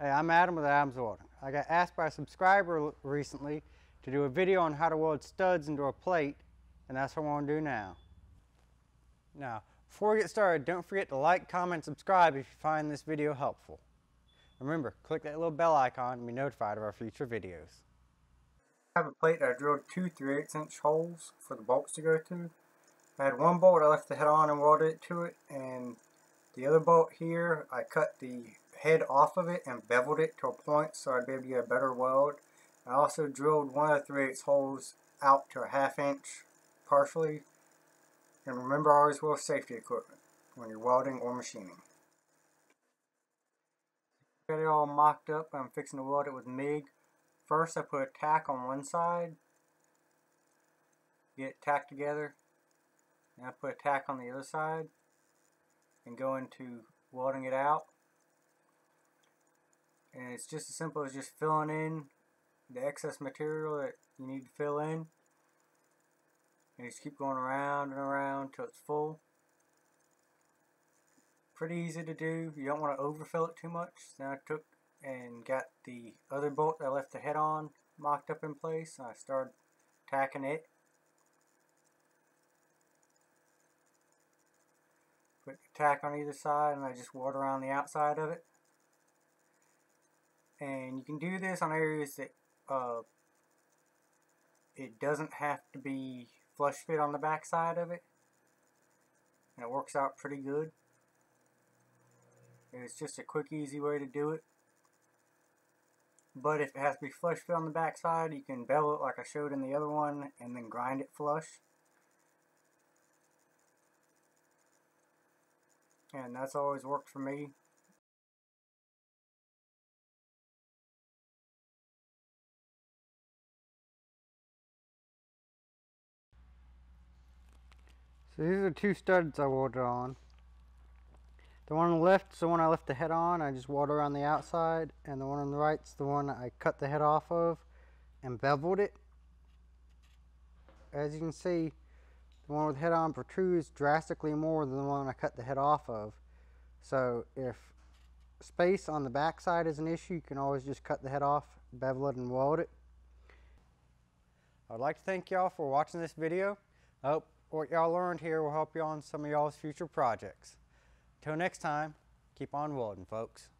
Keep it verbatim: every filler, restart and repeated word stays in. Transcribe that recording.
Hey, I'm Adam with Adam's Welding. I got asked by a subscriber recently to do a video on how to weld studs into a plate, and that's what I want to do now. Now, before we get started, don't forget to like, comment, subscribe if you find this video helpful. Remember, click that little bell icon and be notified of our future videos. I have a plate that I drilled two three eighths inch holes for the bolts to go through. I had one bolt I left the head on and welded it to it, and the other bolt here I cut the head off of it and beveled it to a point so I'd be able to get a better weld. I also drilled one of the three eighths holes out to a half inch partially. And remember, always wear safety equipment when you're welding or machining. Got it all mocked up. I'm fixing to weld it with M I G. First, I put a tack on one side, get it tacked together, and I put a tack on the other side and go into welding it out. And it's just as simple as just filling in the excess material that you need to fill in, and just keep going around and around till it's full. Pretty easy to do. You don't want to overfill it too much. Then I took and got the other bolt that I left the head on mocked up in place, and I started tacking it. Put the tack on either side, and I just weld around the outside of it. And you can do this on areas that uh, it doesn't have to be flush fit on the back side of it, and it works out pretty good. It's just a quick, easy way to do it. But if it has to be flush fit on the back side, you can bevel it like I showed in the other one and then grind it flush. And that's always worked for me. So these are two studs I welded on. The one on the left is the one I left the head on. I just welded around the outside, and the one on the right is the one I cut the head off of and beveled it. As you can see, the one with the head on protrudes drastically more than the one I cut the head off of. So if space on the back side is an issue, you can always just cut the head off, bevel it, and weld it. I would like to thank y'all for watching this video. I hope what y'all learned here will help you on some of y'all's future projects. Until next time, keep on welding, folks.